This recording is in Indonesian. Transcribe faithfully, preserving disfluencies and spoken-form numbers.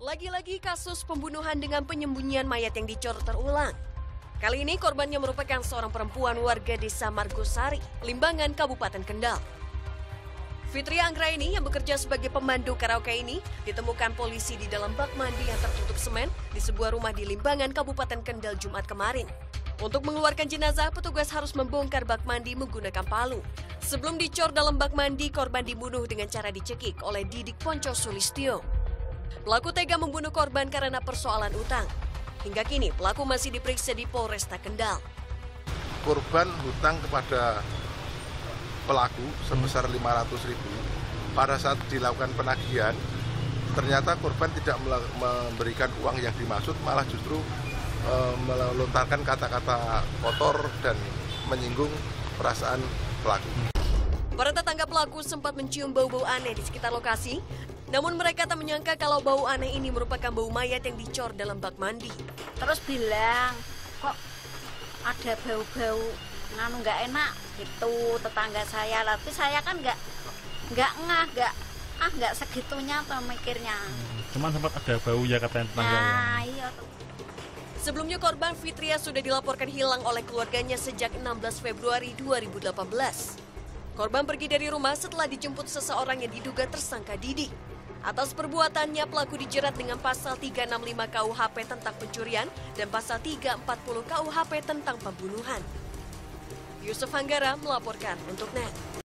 Lagi-lagi kasus pembunuhan dengan penyembunyian mayat yang dicor terulang. Kali ini korbannya merupakan seorang perempuan warga desa Margosari, Limbangan, Kabupaten Kendal. Fitri Anggraini yang bekerja sebagai pemandu karaoke ini ditemukan polisi di dalam bak mandi yang tertutup semen di sebuah rumah di Limbangan, Kabupaten Kendal Jumat kemarin. Untuk mengeluarkan jenazah, petugas harus membongkar bak mandi menggunakan palu. Sebelum dicor dalam bak mandi, korban dibunuh dengan cara dicekik oleh Didik Ponco Sulistio. Pelaku tega membunuh korban karena persoalan utang. Hingga kini pelaku masih diperiksa di Polresta Kendal. Korban hutang kepada pelaku sebesar lima ratus ribu rupiah. Pada saat dilakukan penagihan, ternyata korban tidak memberikan uang yang dimaksud, malah justru e, melontarkan kata-kata kotor dan menyinggung perasaan pelaku. Para tetangga pelaku sempat mencium bau-bau aneh di sekitar lokasi. Namun mereka tak menyangka kalau bau aneh ini merupakan bau mayat yang dicor dalam bak mandi. Terus bilang, kok ada bau-bau nganu nggak enak gitu tetangga saya. Tapi saya kan nggak nggak ngah, nggak ah nggak segitunya tuh mikirnya. Cuman sempat ada bau ya katanya tetangga. Nah, iya. Sebelumnya korban Fitria sudah dilaporkan hilang oleh keluarganya sejak enam belas Februari dua ribu delapan belas. Korban pergi dari rumah setelah dijemput seseorang yang diduga tersangka Didik. Atas perbuatannya, pelaku dijerat dengan pasal tiga enam lima K U H P tentang pencurian dan pasal tiga empat nol K U H P tentang pembunuhan. Yusuf Hanggara melaporkan untuk N E T.